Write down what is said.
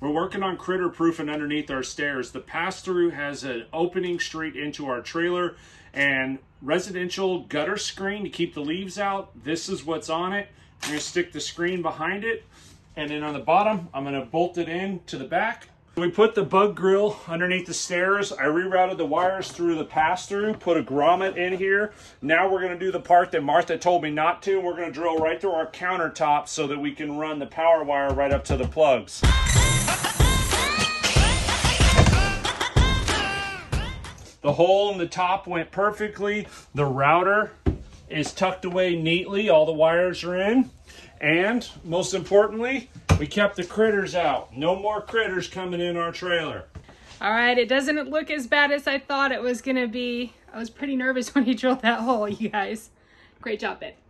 We're working on critter proofing underneath our stairs. The pass-through has an opening straight into our trailer and residential gutter screen to keep the leaves out. This is what's on it. I'm gonna stick the screen behind it, and then on the bottom, I'm gonna bolt it in to the back. We put the bug grill underneath the stairs. I rerouted the wires through the pass-through, put a grommet in here. Now we're gonna do the part that Martha told me not to. We're gonna drill right through our countertop so that we can run the power wire right up to the plugs. The hole in the top went perfectly. The router is tucked away neatly. All the wires are in. And most importantly, we kept the critters out. No more critters coming in our trailer. All right, it doesn't look as bad as I thought it was gonna be. I was pretty nervous when he drilled that hole, you guys. Great job, Ben.